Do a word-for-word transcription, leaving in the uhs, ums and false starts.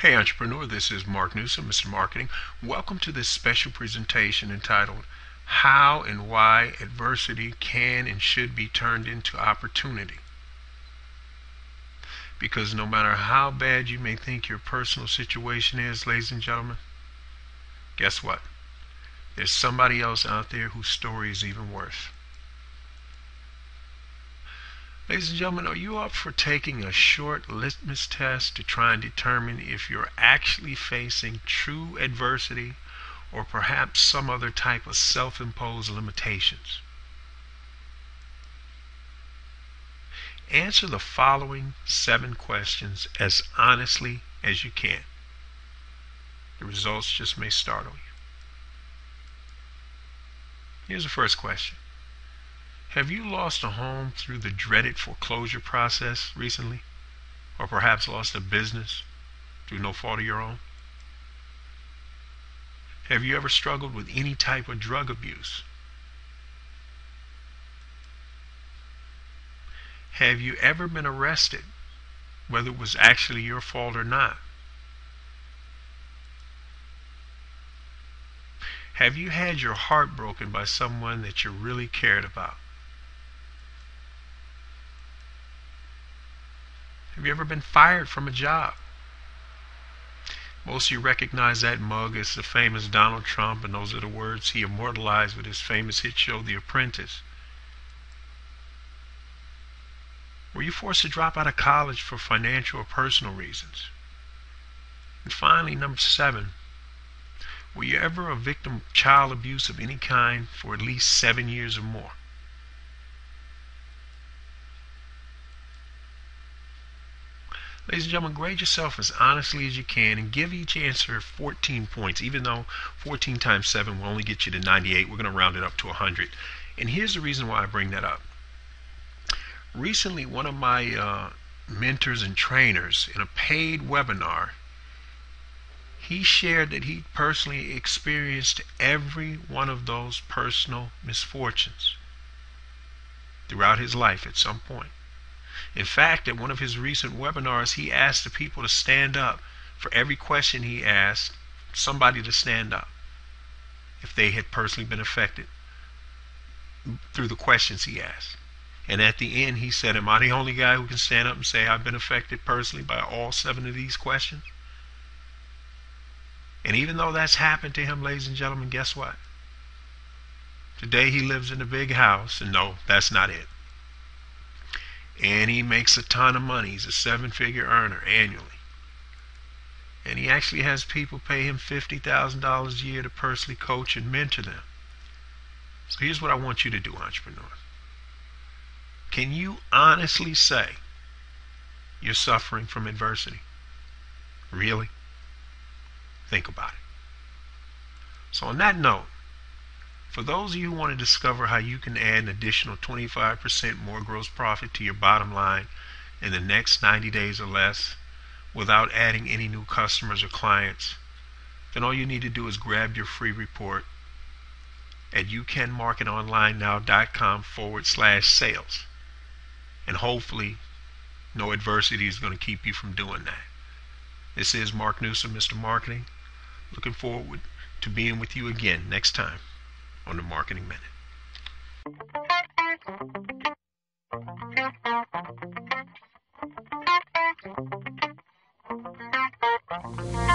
Hey entrepreneur, this is Mark Newsom, Mister Marketing. Welcome to this special presentation entitled How and Why Adversity Can and Should Be Turned into Opportunity. Because no matter how bad you may think your personal situation is, ladies and gentlemen, guess what? There's somebody else out there whose story is even worse. Ladies and gentlemen, are you up for taking a short litmus test to try and determine if you're actually facing true adversity or perhaps some other type of self-imposed limitations? Answer the following seven questions as honestly as you can. The results just may startle you. Here's the first question. Have you lost a home through the dreaded foreclosure process recently? Or perhaps lost a business through no fault of your own? Have you ever struggled with any type of drug abuse? Have you ever been arrested, whether it was actually your fault or not? Have you had your heart broken by someone that you really cared about? Have you ever been fired from a job? Most of you recognize that mug as the famous Donald Trump, and those are the words he immortalized with his famous hit show, The Apprentice. Were you forced to drop out of college for financial or personal reasons? And finally, number seven, were you ever a victim of child abuse of any kind for at least seven years or more? Ladies and gentlemen, grade yourself as honestly as you can and give each answer fourteen points, even though fourteen times seven will only get you to ninety-eight. We're going to round it up to one hundred. And here's the reason why I bring that up. Recently, one of my uh, mentors and trainers in a paid webinar, he shared that he personally experienced every one of those personal misfortunes throughout his life at some point. In fact, at one of his recent webinars, he asked the people to stand up. For every question he asked, somebody to stand up if they had personally been affected through the questions he asked. And at the end, he said, "Am I the only guy who can stand up and say I've been affected personally by all seven of these questions?" And even though that's happened to him, ladies and gentlemen, guess what? Today he lives in a big house, and no, that's not it. And he makes a ton of money. He's a seven-figure earner annually. And he actually has people pay him fifty thousand dollars a year to personally coach and mentor them. So here's what I want you to do, entrepreneur. Can you honestly say you're suffering from adversity? Really? Think about it. So on that note, for those of you who want to discover how you can add an additional twenty-five percent more gross profit to your bottom line in the next ninety days or less without adding any new customers or clients, then all you need to do is grab your free report at YouCanMarketOnlineNow.com forward slash sales. And hopefully no adversity is going to keep you from doing that. This is Mark Newsom, Mister Marketing. Looking forward to being with you again next time on the Marketing Minute.